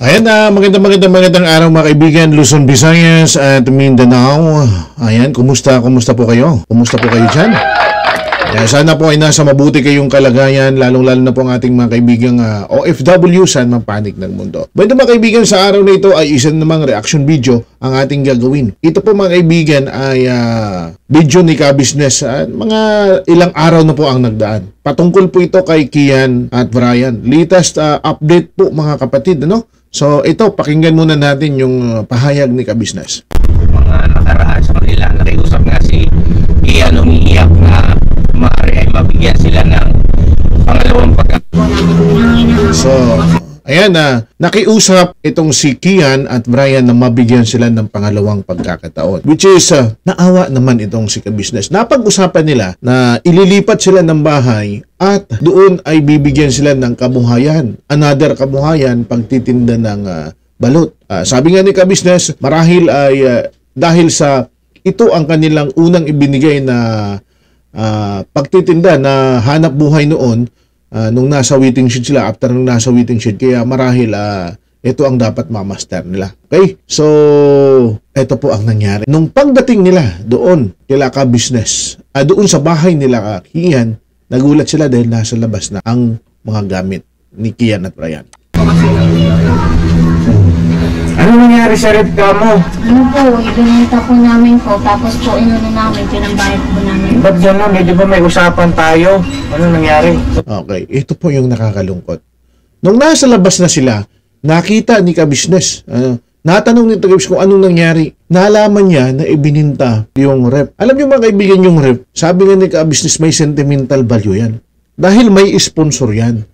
Ayan na, magandang araw mga kaibigan, Luzon, Visayas at Mindanao. Ayan, kumusta po kayo? Kumusta po kayo dyan? Ayan, sana po ay nasa mabuti kayong kalagayan, lalong-lalo na po ang ating mga kaibigang OFW, saan man panig ng mundo. Banda mga kaibigan, sa araw na ito ay isa namang reaction video ang ating gagawin. Ito po mga kaibigan ay video ni Ka-Business. Mga ilang araw na po ang nagdaan. Patungkol po ito kay Kian at Brian. Latest update po mga kapatid, ano? So ito, pakinggan muna natin yung pahayag ni Ka-Business. Mga nakaraan sa kanila, nakiusap nga si Kian, umiiyak na maaari ay mabigyan sila ng pangalawang pagkakataon. So, ayan na, nakiusap itong si Kian at Brian na mabigyan sila ng pangalawang pagkakataon. Which is, naawa naman itong si Ka-Business. Napag-usapan nila na ililipat sila ng bahay at doon ay bibigyan sila ng kabuhayan. Another kabuhayan, pagtitinda ng balot. Sabi nga ni Ka-Business, marahil ay dahil sa ito ang kanilang unang ibinigay na pagtitinda na hanap buhay noon nung nasa waiting shed sila, after nung nasa waiting shed. Kaya marahil ito ang dapat mamaster nila. Okay? So, ito po ang nangyari. Nung pagdating nila doon kila Ka-Business, doon sa bahay nila Kian, nagulat sila dahil nasa labas na ang mga gamit ni Kian at Brian. Ano nangyari sa red ka mo? Ano po, ibinenta ko namin po, tapos po inuno namin, pinambayad po namin. Ba't gano'n? Di ba may usapan tayo? Ano nangyari? Okay, ito po yung nakakalungkot. Nung nasa labas na sila, nakita ni Ka-Business, natanong ni Ka-Business kung anong nangyari. Nalaman niya na ibininta yung rep. Alam niyo mga kaibigan yung rep, sabi nga ni Ka-Business may sentimental value yan. Dahil may sponsor yan.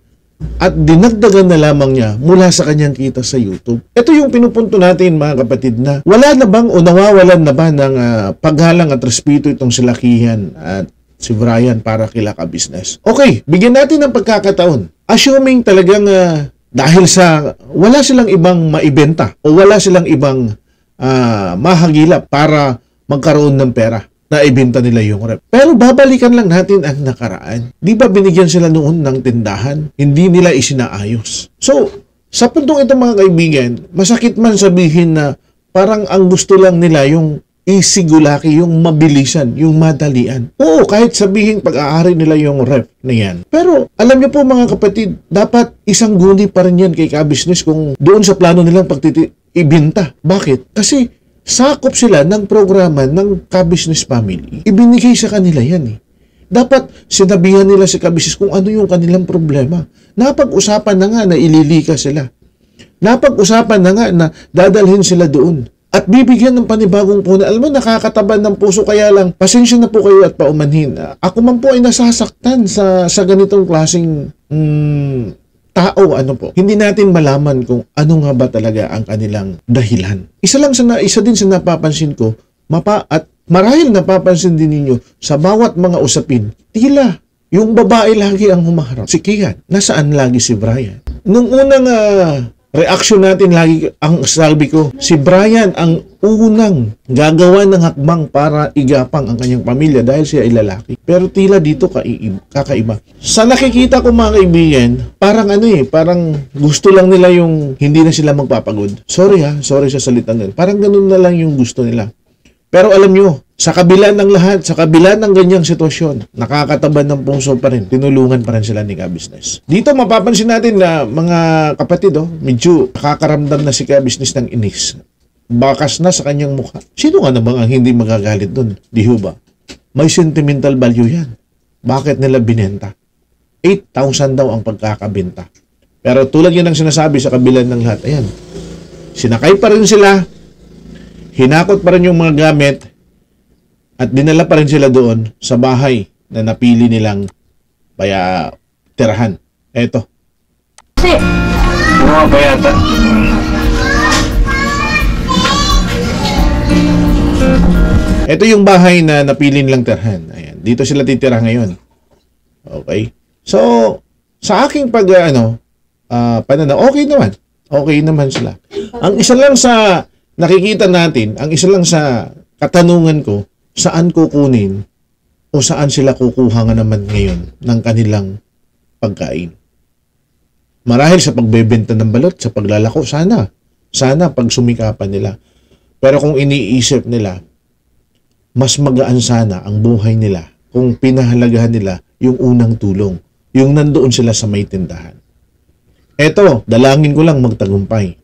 At dinagdagan na lamang niya mula sa kanyang kita sa YouTube. Ito yung pinupunto natin mga kapatid na wala na bang o nawawalan na ba ng paggalang at respeto itong sila Kian at si Brian para kila Ka-Business. Okay, bigyan natin ng pagkakataon. Assuming talagang dahil sa wala silang ibang maibenta o wala silang ibang mahagilap para magkaroon ng pera, na ibenta nila yung rep. Pero babalikan lang natin ang nakaraan. Di ba binigyan sila noon ng tindahan? Hindi nila isinaayos. So, sa puntong ito mga kaibigan, masakit man sabihin na parang ang gusto lang nila yung isigulaki, yung mabilisan, yung madalian. Oo, kahit sabihin pag-aari nila yung rep na yan. Pero, alam niyo po mga kapatid, dapat isang guni pa rin yan kay Ka-Business kung doon sa plano nilang ibenta. Bakit? Kasi, sakop sila ng programa ng Ka-Business Family. Ibinigay sa kanila yan eh. Dapat sinabihan nila si Ka-Business kung ano yung kanilang problema. Napag-usapan na nga na ililika sila. Napag-usapan na nga na dadalhin sila doon. At bibigyan ng panibagong puna. Alam mo, nakakataban ng puso, kaya lang, pasensya na po kayo at paumanhin. Ako man po ay nasasaktan sa ganitong klaseng tao, ano po, hindi natin malaman kung ano nga ba talaga ang kanilang dahilan. Isa din sa napapansin ko, at marahil napapansin din ninyo, sa bawat mga usapin, tila yung babae lagi ang humaharap. Si Kian, nasaan lagi si Brian? Nung unang reaction natin, lagi ang sabi ko, si Brian ang unang gagawa ng hakbang para igapang ang kanyang pamilya dahil siya ay lalaki. Pero tila dito kakaiba. Sa nakikita ko mga kaibigan, parang parang gusto lang nila yung hindi na sila magpapagod. Sorry sorry sa salitan nila. Parang ganun na lang yung gusto nila. Pero alam nyo, sa kabila ng lahat, sa kabila ng ganyang sitwasyon, nakakataban ng puso pa rin, tinulungan pa rin sila ni Ka-Business. Dito mapapansin natin na mga kapatid, medyo nakakaramdam na si Ka-Business ng inis. Bakas na sa kanyang mukha. Sino nga namang ang hindi magagalit dun? Di ho ba? May sentimental value yan. Bakit nila binenta? 8,000 daw ang pagkakabenta. Pero tulad yan ang sinasabi sa kabila ng lahat. Ayan. Sinakay pa rin sila. Hinakot pa rin yung mga gamit. At dinala pa rin sila doon sa bahay na napili nilang paya tirahan. Eto. Si! Mga bayata. Ito yung bahay na napili nilang terhan. Ayan, dito sila titira ngayon. Okay? So, sa aking pananaw, okay naman. Okay naman sila. Ang isa lang sa katanungan ko, saan kukunin o saan sila kukuha nga naman ngayon ng kanilang pagkain? Marahil sa pagbebenta ng balot, sa paglalako, sana pag sumikapan nila. Pero kung iniisip nila, mas magaan sana ang buhay nila kung pinahalagahan nila yung unang tulong, yung nandoon sila sa may tindahan. Eto, dalangin ko lang magtagumpay.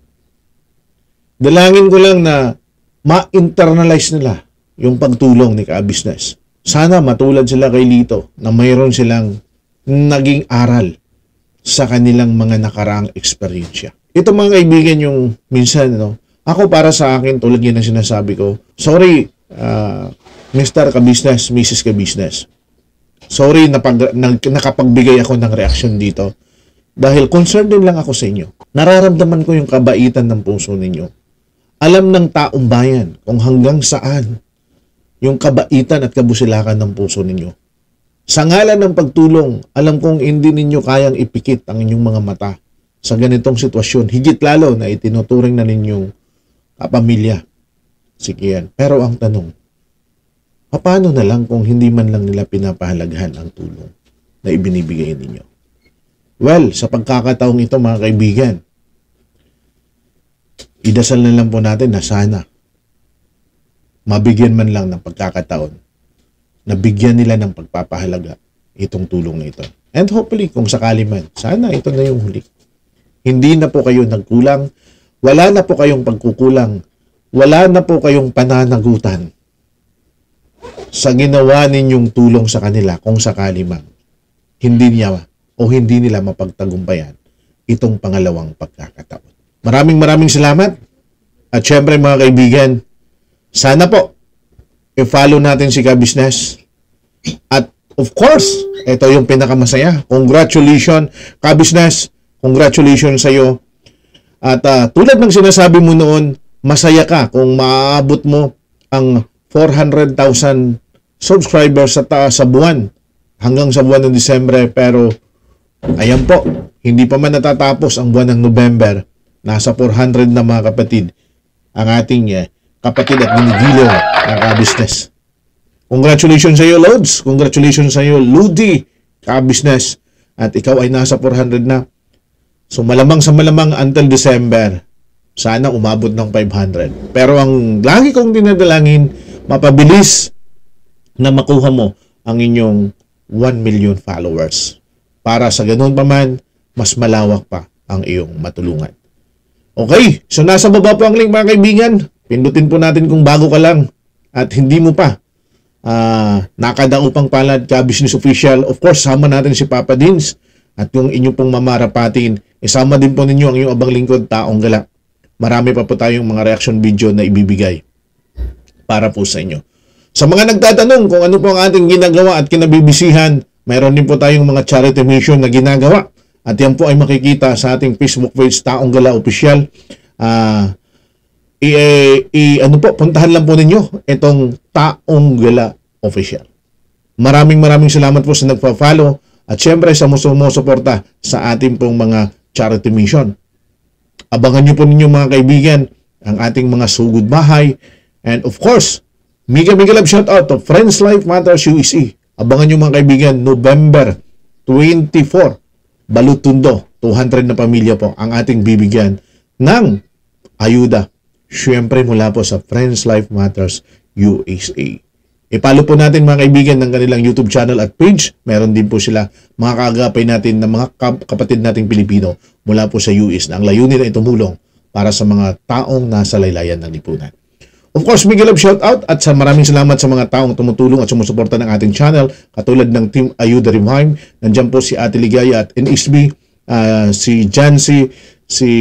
Dalangin ko lang na ma-internalize nila yung pagtulong ni Ka-Business. Sana matulad sila kay Lito na mayroon silang naging aral sa kanilang mga nakaraang eksperyensya. Ito mga kaibigan yung minsan, no? Ako para sa akin, tulad yan ang sinasabi ko, sorry, Mr. Ka-Business, Mrs. Ka-Business. Sorry na nakapagbigay ako ng reaksyon dito. Dahil concerned din lang ako sa inyo. Nararamdaman ko yung kabaitan ng puso ninyo. Alam ng taong bayan kung hanggang saan yung kabaitan at kabusilakan ng puso ninyo. Sa ngalan ng pagtulong, alam kong hindi ninyo kayang ipikit ang inyong mga mata sa ganitong sitwasyon, higit lalo na itinuturing na ninyong kapamilya si Kian. Pero ang tanong, paano na lang kung hindi man lang nila pinapahalagahan ang tulong na ibinibigay ninyo? Well, sa pagkakataong ito mga kaibigan, idasal na lang po natin na sana mabigyan man lang ng pagkakataon nabigyan nila ng pagpapahalaga itong tulong na ito. And hopefully, kung sakali man, sana ito na yung huli. Hindi na po kayo nagkulang, wala na po kayong pagkukulang, wala na po kayong pananagutan sa ginawa ninyong tulong sa kanila kung sakali man, hindi niya o hindi nila mapagtagumpayan itong pangalawang pagkakataon. Maraming salamat. At syempre mga kaibigan, sana po, i-follow natin si Ka-Business. At of course, ito yung pinakamasaya. Congratulations, Ka-Business. Congratulations sa iyo. At tulad ng sinasabi mo noon, masaya ka kung maaabot mo ang 400,000 subscribers sa buwan. Hanggang sa buwan ng Disyembre. Pero ayan po, hindi pa man natatapos ang buwan ng November. Nasa 400 na mga kapatid. Ang ating kapatid at binigilo ng Ka-Business. Congratulations sa iyo, Lods. Congratulations sa iyo, Ludi, Ka-Business. At ikaw ay nasa 400 na. So malamang sa malamang until December, sana umabot ng 500. Pero ang lagi kong dinadalangin, mapabilis na makuha mo ang inyong 1 million followers. Para sa ganun pa man, mas malawak pa ang iyong matulungan. Okay, so nasa baba po ang link mga kaibigan. Pindutin po natin kung bago ka lang at hindi mo pa nakadaupang palad Ka-Business Official. Of course, sama natin si Papa Dins at yung inyong pong mamarapatin. Isama din po ninyo ang iyong abang lingkod, Taong Gala. Marami pa po tayong mga reaction video na ibibigay para po sa inyo. Sa mga nagtatanong kung ano po ang ating ginagawa at kinabibisihan, mayroon din po tayong mga charity mission na ginagawa. At yan po ay makikita sa ating Facebook page, Taong Gala Official. Puntahan lang po ninyo itong Taong Gala Official. Maraming salamat po sa nagpa-follow at syempre sa sumusuporta sa ating pong mga charity mission. Abangan nyo po ninyo mga kaibigan ang ating mga sugod bahay and of course, mega love shout out to Friends Life Matters USA. Abangan nyo mga kaibigan, November 24, Balutundo, 200 na pamilya po ang ating bibigyan ng ayuda. Siyempre mula po sa Friends Life Matters USA. I-follow po natin mga kaibigan ng kanilang YouTube channel at page. Meron din po sila mga kaagapay natin na mga kapatid nating Pilipino mula po sa US na ang layunin ay tumulong para sa mga taong nasa laylayan ng lipunan. Of course, Miguel of shoutout at maraming salamat sa mga taong tumutulong at sumusuporta ng ating channel. Katulad ng Team Ayuda Rimheim, nandiyan po si Ate Ligaya at NHB, si Jancy, si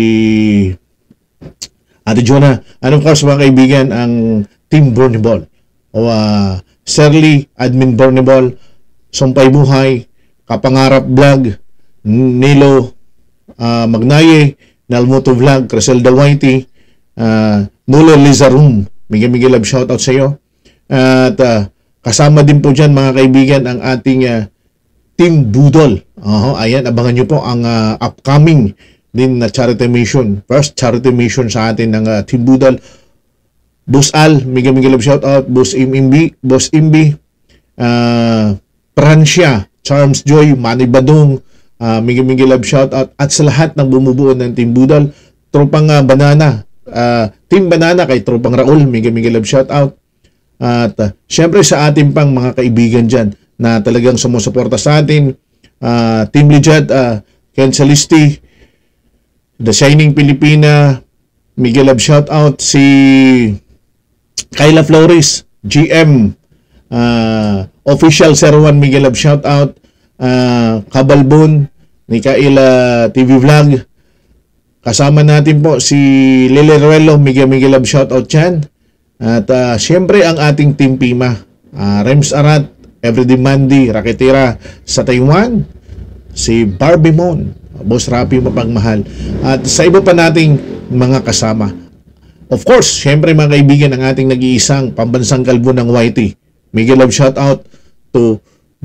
Ato Jonah, and of course mga kaibigan ang Team Burnable o Serly, Admin Burnable, Sumpay Buhay, Kapangarap Vlog, Nilo, Magnaye, Nalmoto Vlog, Cressel Dalwainty, Nilo, Lizarum, Miguel love shoutout sa iyo. At kasama din po dyan mga kaibigan ang ating Team Budol. Ayan, abangan nyo po ang upcoming din na charity mission. First charity mission sa atin ng Team Budol. Boss Al, mega love shoutout. Boss Imbi, Pransya, Charm's Joy, Manny Bandong, Minggi-minggi love shoutout at sa lahat ng bumubuo ng Team Budol, Tropang Banana, Team Banana kay Tropang Raul, minggi-minggi love shoutout. At syempre sa ating pang mga kaibigan dyan na talagang sumusuporta sa atin, Team Legit, Ken Salisti, The Shining Pilipina, Miguel love shoutout, si Kayla Flores, GM, Official 01 Miguel love shoutout, Kabalbon, Mikael TV Vlog, kasama natin po si Lileruelo, Miguel love shoutout yan. At siyempre ang ating Team Pima, Rems Arat, Everyday Mandy, Raketira sa Taiwan, si Barbie Mon, Boss Rapi Mapagmahal, at sa iba pa nating mga kasama. Of course, syempre mga kaibigan, ang ating nag-iisang pambansang kalbo ng YT, Miguel love shoutout to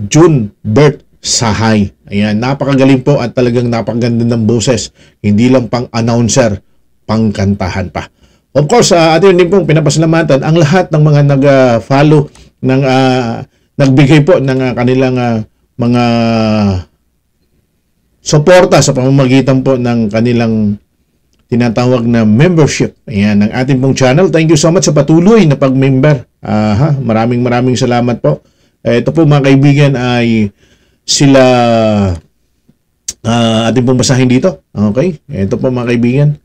June Bert Sahay. Ayan, napakagaling po at talagang napakaganda ng boses. Hindi lang pang announcer, pang kantahan pa. Of course, atin din pong pinapasalamatan ang lahat ng mga nag-follow, ng nagbigay po ng kanilang mga suporta sa pamamagitan po ng kanilang tinatawag na membership. Ayan, ng ating pong channel. Thank you so much sa patuloy na pag-member. Maraming maraming salamat po. Ito po mga kaibigan ay sila ating pong basahin dito. Okay? Ito po mga kaibigan.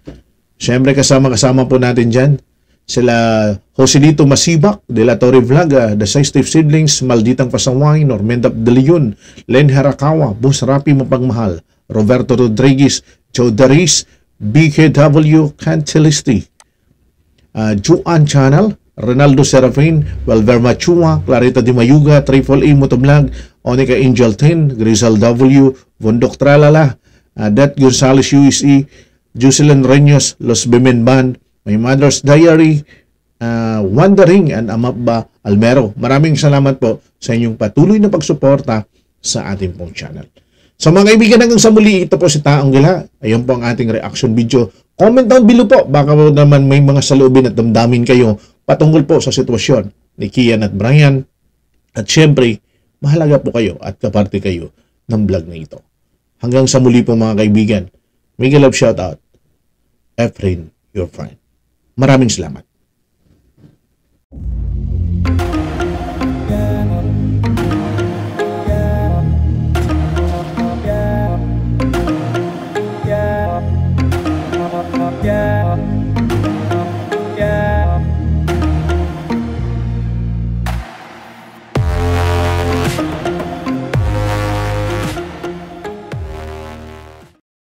Siyempre kasama-kasama po natin dyan. Sila Joselito Masibak, De La Torre Vlaga, The Sextive Siblings, Malditang Pasaway, Normenda De Leon, Len Harakawa, Boss Rapi Mapagmahal, Roberto Rodriguez, Joe Daris, BKW Cantilisti, Juan Channel, Ronaldo Serafin, Valver Machua, Clarita Di Mayuga, Triple E Motovlog, Onika Angel 10, Grisel W, Vondok Tralala, Det Gonzalez USE, Jocelyn Renos, Los Bimenban, My Mother's Diary, Wandering, and Amapba Almero. Maraming salamat po sa inyong patuloy na pagsuporta sa ating pong channel. So mga kaibigan, hanggang sa muli, ito po si Taong Gala. Ayun po ang ating reaction video. Comment down below po. Baka po naman may mga saloobin at damdamin kayo patungkol po sa sitwasyon ni Kian at Brian. At syempre, mahalaga po kayo at kaparte kayo ng vlog na ito. Hanggang sa muli po mga kaibigan. Miguel love shoutout. Efrain, your friend. Maraming salamat.